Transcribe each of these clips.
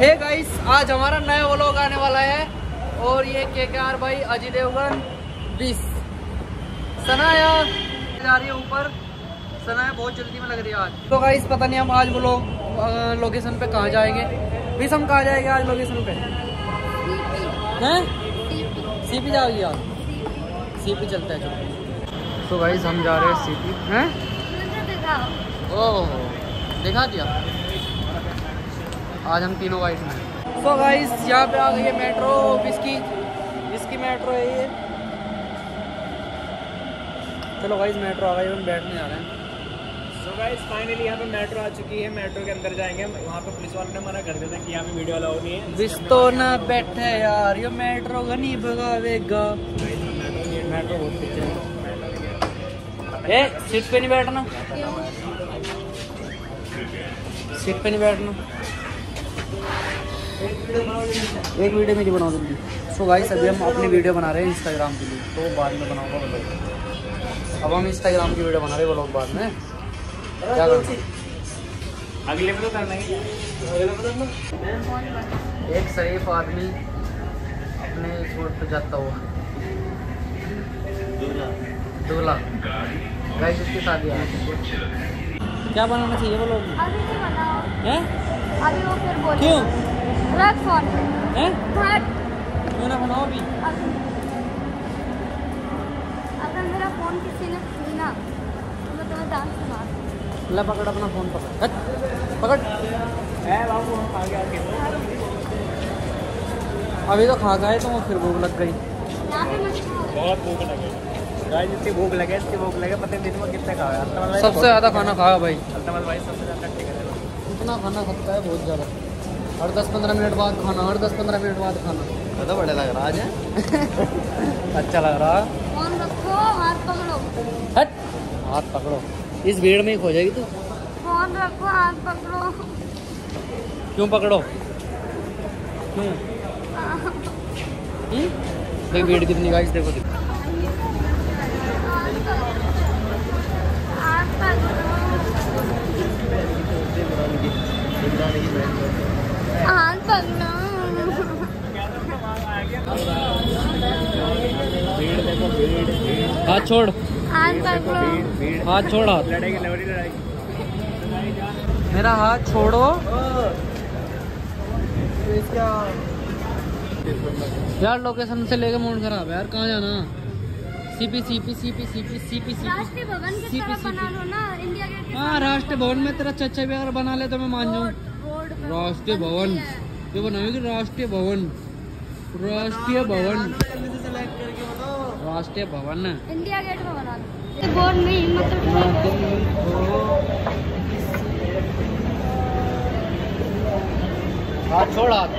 Hey guys, आज हमारा नया व्लॉग आने वाला है और ये केकेआर भाई अजय देवगन 20 सनाया जा रही है ऊपर। सनाया बहुत जल्दी में लग रही है आज। तो गाइस पता नहीं हम आज व्लॉग लोकेशन पे कहाँ जाएंगे। बीस हम कहाँ जाएंगे आज लोकेशन पे? सीपी जाओगी आज? सीपी चलता है चलो। तो गाइस हम जा रहे हैं सीपी। हैं? ओह दिखा दिया। आज हम तीनों गाइस में। तो गाइस यहाँ पे आ गई है मेट्रो। इसकी मेट्रो है ये। चलो गाइस मेट्रो आ गई, हम बैठने जा रहे हैं। तो गाइस फाइनली यहाँ पे मेट्रो आ चुकी है। मेट्रो के अंदर जाएंगे। वहाँ पे पुलिस वाले ने मना कर दिया था कि यहाँ पे वीडियो अलाउ नहीं है। रिश्तो ना बैठे यार, यो मेट्रो घनी भगावेगा। मेट्रो बहुत तेज है। सीट पे नहीं बैठना, सीट पे नहीं बैठना। एक वीडियो मेरी बनाओ जल्दी। सो गाइस अभी हम अपनी वीडियो बना रहे हैं इंस्टाग्राम के लिए, तो बाद में बनाऊंगा व्लॉग। अब हम इंस्टाग्राम की वीडियो बना रहे हैं, व्लॉग बाद में। क्या करते हैं अगले में तो करना ही। एक शरीफ आदमी अपने छोड़ पे जाता हुआ दूल्हा गाइस उसके साथ ही आया। क्या बनाना चाहिए व्लॉग? अभी वो फिर बोले क्यों क्यों ना बनाओ अभी? अगर मेरा फोन किसी ने छीना तो मैं तुम्हें डांस मार। ला पकड़ अपना फोन, पकड़ पकड़। बाबू खा गया अभी तो खा गए, तो फिर भूख लग गई। बहुत भूख लगी गाइस, जितनी भूख लगे इसकी भूख लगे। पता है दिन में कितना खाया? सबसे ज़्यादा खाना खाया भाई अल्तमल भाई, सबसे ज़्यादा। ठीक है इतना खाना खाता है बहुत ज़्यादा। हर 10-15 मिनट बाद खाना, हर 10-15 मिनट बाद खाना। ज़्यादा बढ़िया लग रहा आज है। अच्छा लग रहा। फोन रखो, हाथ पकड़ो। हट, हाथ पकड़ो। इस भीड़ में ही खो जाएगी तू। फोन रखो, हाथ पकड़ो। क्यों पकड़ो? क्यों? देखो भीड़ कितनी गाइस, देखो देखो। हाथ छोड़, हाथ छोड़, हाथ। मेरा हाथ छोड़ो। यार लोकेशन से लेके मूड खराब है यार। कहाँ जाना? CP CP CP CP CP CP राष्ट्रीय भवन की तरह बना लो ना, इंडिया गेट। हाँ राष्ट्रीय भवन में तेरा चच्चा भी अगर बना ले तो मैं मान जाऊँ। राष्ट्रीय भवन ये बनाओगी? राष्ट्रीय भवन, राष्ट्रीय भवन, राष्ट्रीय भवन, इंडिया गेट में बना दो। बोर्ड में हिम्मत उठाओ। हाथ छोड़, हाथ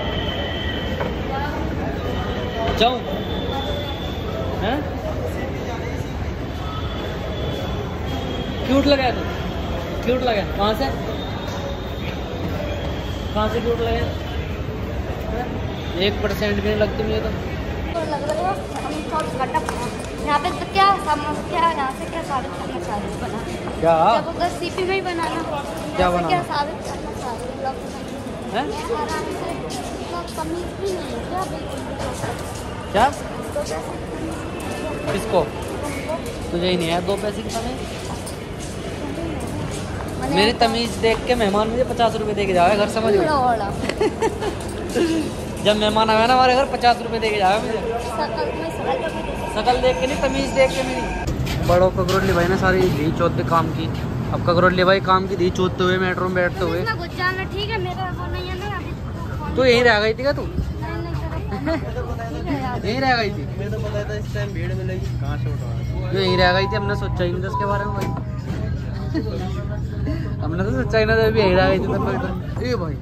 जाओ। हैं क्यूट लगा तू, क्यूट लगा। कहाँ से, कहाँ से क्यूट लगा? 1% भी नहीं लगती मुझे तो। लग रहा है हम सब घटक यहाँ पे। तो क्या समझ क्या यहाँ से क्या साबित करना चाह रहे हो? बना क्या आपको अगर सीपी में ही बनाना? क्या बना क्या साबित करना चाह रहे हो? हैं तो कमी भी नहीं है क्या? क्या किसको? तुझे ही नहीं है 2 पैसे की तमीज? मेरी तमीज देख के मेहमान मुझे 50 रुपये दे के जाए घर, समझ गए। जब मेहमान आया ना हमारे घर 50 रुपये दे के जाए मुझे। शकल देख के नहीं, तमीज़ देख के मेरी। बड़ों ककरोली भाई ने सारी धी चोते काम की। अब ककरोली भाई काम की धी चोते हुए मेट्रो में बैठते हुए। ठीक है मेरा वो नहीं है ना अभी। तू यहीं रह गई थी क्या? तू यहीं रह गई थी? मुझे तो पता था इस टाइम भीड़ मिलेगी, कहाँ से उठा। तू यहीं रह गई थी? हमने सोचा ही नहीं था इसके बारे में भाई। हमने तो सोचा ही ना था अभी यहीं रह गई थी। ये भाई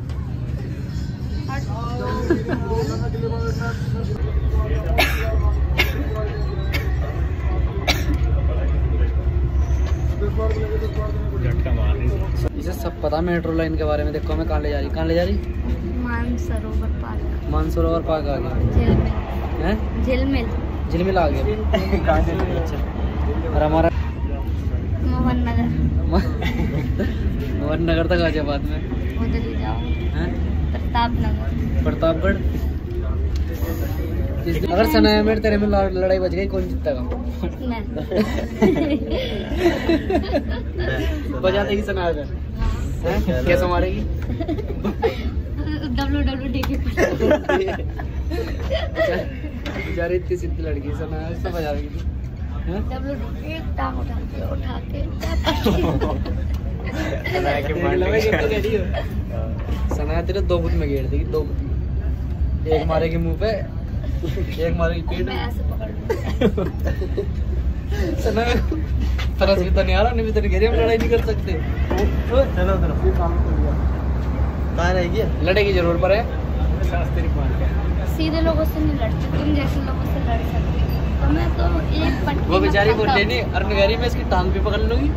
इसे सब पता मेट्रो लाइन के बारे में। देखो हमें कहाँ ले जा रही, कहाँ ले जा रही? मानसरोवर पार्क। मानसरोवर पार्क आ गया, झिलमिल झिलमिल आ गया। अच्छा और हमारा मोहन नगर, मोहन नगर तक गाजियाबाद में। उधर ही जाओ। प्रतापनगर, प्रतापगढ़। अगर सनाया में तेरे में लड़ाई बच गई कौन जीतेगा? मैं। बजा देगी सनाया का, कैसे मारेगी? डब्ल्यू बेचारी इतनी सीधी लड़की सनाया सब बजा देगी। सनाया तेरे दो गुट में घेर देगी, दो गुट, एक मारेगी मुंह पे, एक मारेगी पेट में। सनाया तरस भी तो नहीं आ रहा, नहीं तेरे घेरे में लड़ाई नहीं कर सकते। चलो तरफ लड़ेगी जरूर, पर है सीधे लोगों से नहीं लड़ती, तुम जैसे लोगों से लड़ सकते। मैं तो एक वो बेचारी को लेने अरनगरी में इसकी टांग भी पकड़ लूंगी,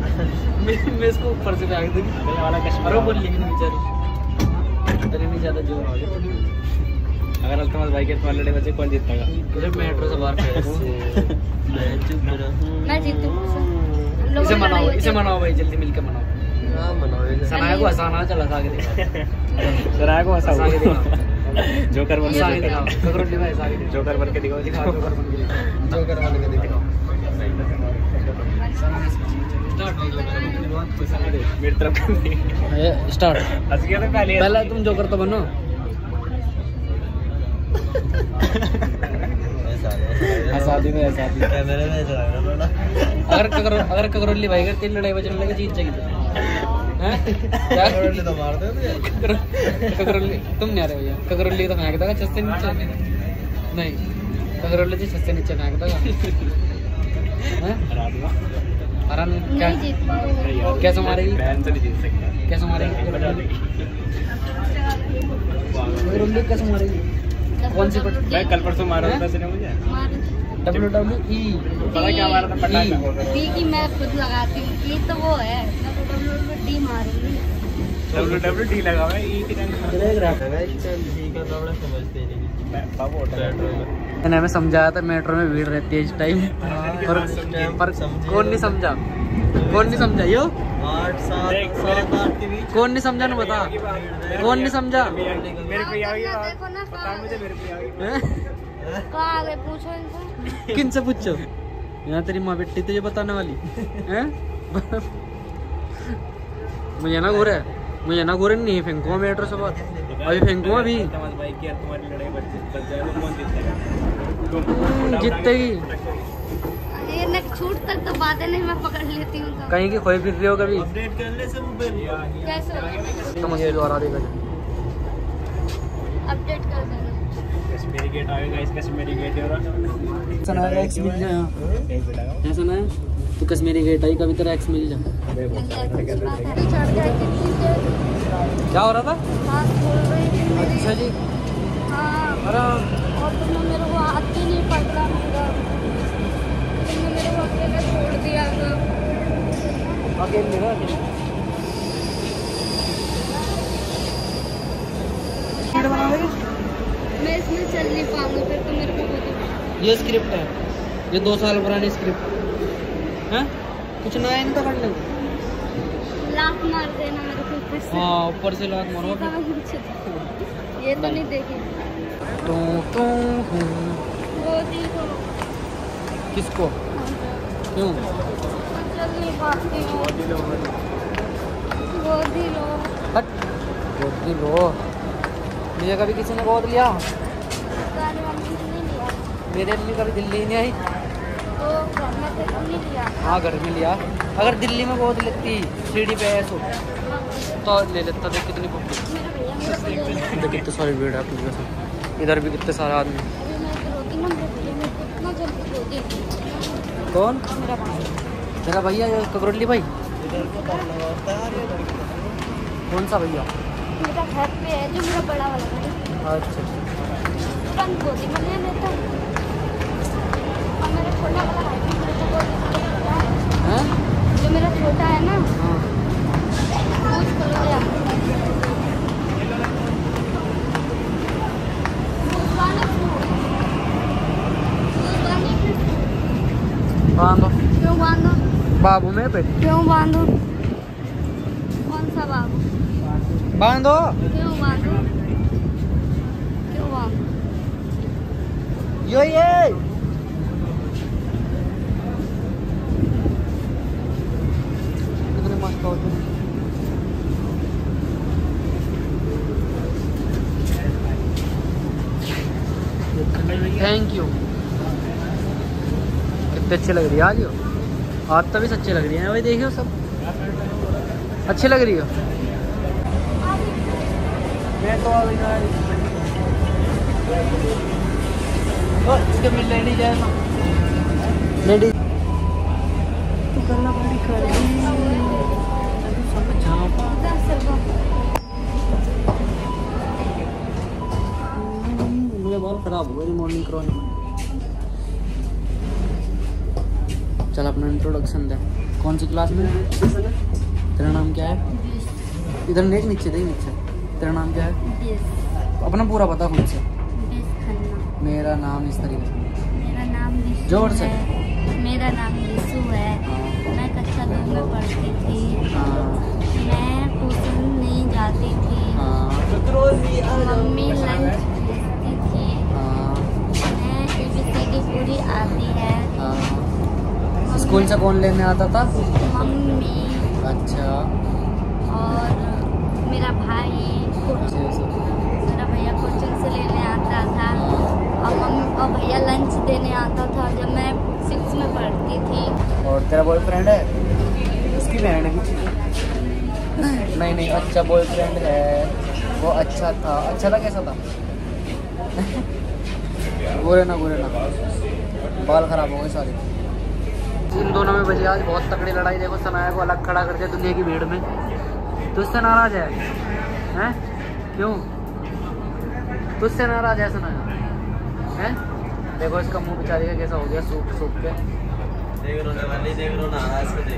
मैं इसको ऊपर से फेंक दूंगी। पहले वाला कश्मीर बोल लेगी बेचारी, तेरे में ज्यादा जोर आ गया। अगर अल्तमस भाई के तुम्हारे लड़े बचे कौन जीतेगा? मुझे मेट्रो से बाहर फेंको। मैं चुप रहूं, मैं जीतूं। इसे मनाओ, इसे मनाओ भाई, जल्दी मिलकर मनाओ। हां मनाओ। सनाया को हंसाना, चला सा के दिखाओ, सनाया को हंसाओ, सा के दिखाओ, जोकर बन के दिखाओ, जोकर बन के दिखाओ, जोकर बन के दिखाओ। मेरी तरफ स्टार्ट। पहले तुम जोकर तो बनो। शादी में अगर ककरोली भाई करती लड़ाई बचने लगे जीत जाएगी। ककरोली तो मार दो, ककरोली तुम नहीं आ रहे भैया। ककरोली तो फेंक देगा छत से नीचे, नहीं ककरोली जी छत से नीचे फेंक देगा। हरा नहीं, क्या कैसे मारेगी? कैसे मारेगी? ककरोली कैसे मारेगी? कौन सी पट्टी? कल परसों मारा था मुझे WWE। पता क्या मारा था? पटाखा की मैं खुद लगाती हूँ, ये तो वो है। डी मारूंगी, WWE लगा हुआ है। ई की समझते नहीं, मैंने समझाया था मेट्रो में भीड़ रहती है इस टाइम, पर कौन नहीं समझा? कौन नहीं समझा? यो 8-7 कौन नहीं समझा? ना बता कौन नहीं समझा? पूछो किन से पूछो? यहाँ तेरी माँ बेटी तुझे बताने वाली है। मुझे ना घूर है, मुझे ना घूर नहीं, फेंकूंगा मेट्रो से बात, अभी फेंकूंगा। अभी जीतेगी छूट तक तो बातें नहीं, मैं पकड़ लेती हूँ तो। कहीं की खोई फिर रही हो कभी? अपडेट करने से कैसे तो मुझे द्वारा देगा, अपडेट कर देना। कश्मीरी गेट आएगा, इस कश्मीरी गेट है और सना एक्स मिल जाए। हां सना तू कश्मीरी गेट आई, कभी तेरा एक्स मिल जाए। क्या हो रहा था? हां बोल रही थी मेरी। अच्छा जी, हां अरे और तुमने मेरे को हाथ ही नहीं पकड़ा, तुमने मेरे को अकेले छोड़ दिया था। आगे मेरा मैं इसमें चल नहीं पाऊंगा, फिर तो मेरे को बोलो। ये स्क्रिप्ट है, ये 2 साल पुरानी स्क्रिप्ट है, कुछ नया नहीं था। कर लात मार देना मेरे को ऊपर से। हाँ ऊपर से लात मारो। ये तो नहीं देखी वो दी को। किसको? क्यों चल नहीं पाती? गोदी लो, हट गोदी लो। मुझे कभी किसी ने गोद लिया? मेरे अम्मी कभी दिल्ली नहीं आई तो नहीं लिया। हाँ घर में लिया। अगर दिल्ली में गोद लेती सीढ़ी पे ऐसो तो ले लेता। देख कितनी पब्लिक, देख कितने सारी भीड़ है, इधर भी कितने सारे आदमी। कौन? मेरा भैया ककरोली भाई। कौन सा भैया? मेरा घर पे है जो मेरा बड़ा वाला। अच्छा पंख गोदी में ले लेता और मेरा छोटा वाला हाइट में मेरे को लेता है। हां जो मेरा छोटा है ना, हां कुछ कर लिया मुस्कान को बांधो। क्यों बांधो? बाबू में बैठ। क्यों बांधो? कौन सा बाबू? बांधो। क्यों बांधो? यो ये कितने मस्त होते हैं। थैंक यू, कितने अच्छे लग रही है आज यो, आप तभी अच्छे लग रही हैं भाई, देखियो सब अच्छे लग रही हो। मैं तो लेडीज तो करना बड़ी कर खराब हो गई मॉर्निंग क्रॉन। चल अपना इंट्रोडक्शन दे, कौन सी क्लास में, तेरा नाम क्या है, इधर देख नीचे, देख नीचे, तेरा नाम क्या है, अपना पूरा बता खुद से। मेरा नाम इस तरीके से, मेरा नाम जोर से, मेरा नाम यीशु है, मैं कक्षा 2 में पढ़ती थी, मैं ट्यूशन नहीं जाती थी, मम्मी लंच पूरी आती है। स्कूल से कौन लेने आता था? मम्मी। अच्छा। और मेरा भाई, मेरा भैया कोचिंग से लेने आता था, और मम्मी और भैया लंच देने आता था जब मैं 6 में पढ़ती थी। और तेरा बॉयफ्रेंड है? उसकी बहन है। नहीं नहीं, अच्छा बॉयफ्रेंड है, वो अच्छा था, अच्छा था, कैसा था? गोरे ना बाल खराब हो गए सारे। इन दोनों में बजी आज बहुत तगड़ी लड़ाई, देखो सनाया को अलग खड़ा कर दिया दुनिया की भीड़ में, तुझसे नाराज है हैं? क्यों तुझसे नाराज है सनाया हैं? देखो इसका मुंह बेचारी का कैसा हो गया, सूख सूख के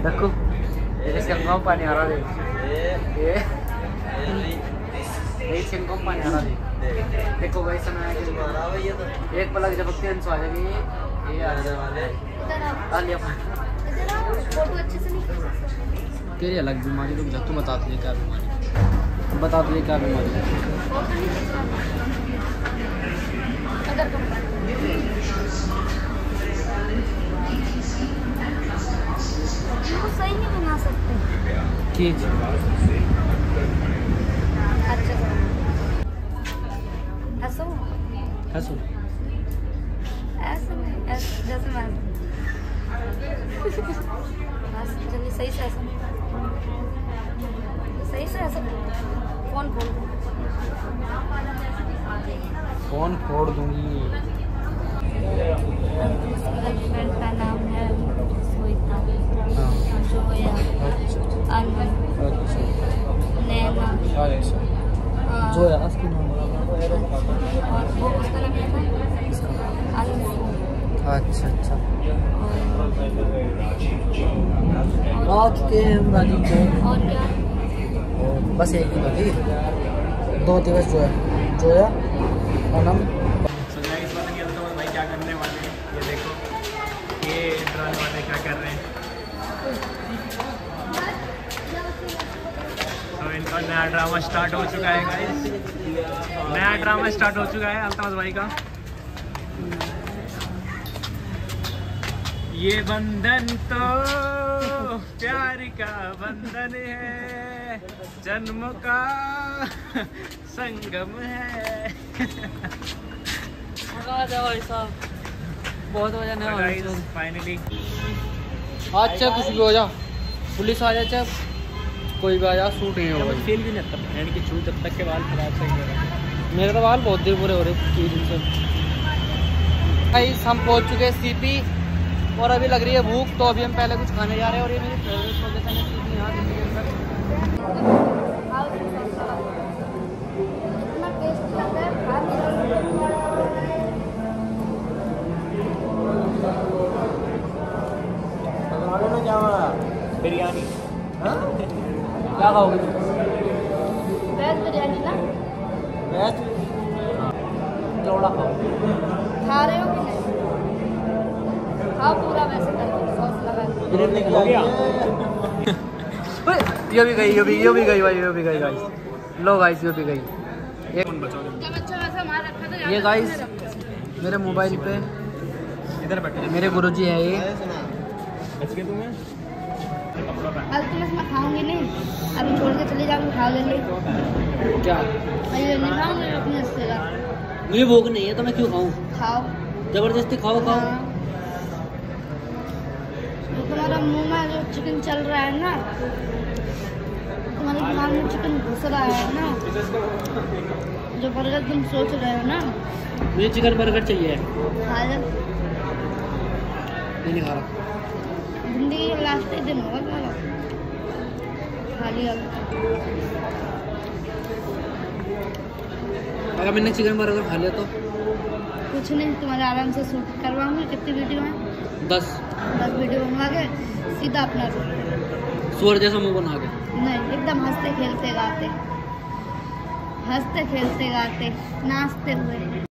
देखो, इसका मुँह पानी आ रहा है। देखो भाई सनाया के एक पलक झपकते हैं, आ जाएगी ये आ जाए फोटो अच्छे से नहीं। तेरी अलग बीमारी, रुक जा, तू बता तुझे क्या बीमारी, बता तुझे क्या बीमारी। सही नहीं बना सकते चीज, हंसो हंसो ऐसा नहीं, ऐसा जैसे मैं बस जल्दी सही से ऐसा, सही से ऐसा, फोन खोल, फोन फोड़ दूंगी। हस्बैंड का नाम है सोइता, जोया, अनवर, नैना, जोया उसकी नाम, वो उसका नाम क्या था? अच्छा अच्छा, रात के हम राजी थे और क्या, बस एक ही बात, 2 दिवस जो है जोया और हम संजय इस बार नहीं आता। भाई क्या करने वाले हैं ये देखो, ये ड्राइवर वाले क्या कर रहे हैं, तो इनका नया ड्रामा स्टार्ट हो चुका है गाइस, नया ड्रामा स्टार्ट हो चुका है अल्ताज भाई का। ये बंधन तो प्यार का बंधन है, जन्म का संगम है। बहुत मजा ना फाइनली, आज चाहे कुछ भी हो जा, पुलिस आ जाए चाहे कोई भी आया, सूट नहीं होगा, फील भी नहीं करता की छू, जब तक के बाल खराब सही हो रहा है। मेरे तो बाल बहुत देर पूरे हो रहे हैं। भाई हम पहुंच चुके हैं सीपी और अभी लग रही है भूख, तो अभी हम पहले कुछ खाने जा रहे हैं। और ये मेरी फेवरेट लोकेशन है सीपी, यहाँ दिल्ली के अंदर। बिरयानी क्या खाओगे? वेज बिरयानी ना, वेज लोड़ा खाओ। खा रहे हो कि नहीं? खाओ पूरा, वैसे सॉस लगा। ये भी गई, ये भी गई भाई, ये भी गई गाइस, लो गाइस ये भी गई। एक बचा, ये गाइस मेरे मोबाइल पे इधर बैठे मेरे गुरुजी है ये। खाओगे नहीं अभी छोड़ के चले जाओगे, खा लेंगे क्या? मुझे भूख नहीं है तो मैं क्यों खाऊं? खाओ, जबरदस्ती खाओ खाओ। तुम्हारा मुंह में जो चिकन चल रहा है ना, तुम्हारे दिमाग में चिकन घुस रहा है ना, जो बर्गर तुम सोच रहे हो ना। मुझे चिकन बर्गर चाहिए। नहीं खा रहा, जिंदगी का लास्ट दिन होगा तुम्हारा। खा लिया। अगर मैंने चिकन बर्गर खा लिया तो कुछ नहीं, तुम्हारा आराम से शूट करवाऊंगी। कितनी वीडियो है? 10 वीडियो बनवा के सीधा अपना सूअर जैसा मुंह बना के। नहीं, एकदम हंसते खेलते गाते, नाचते हुए।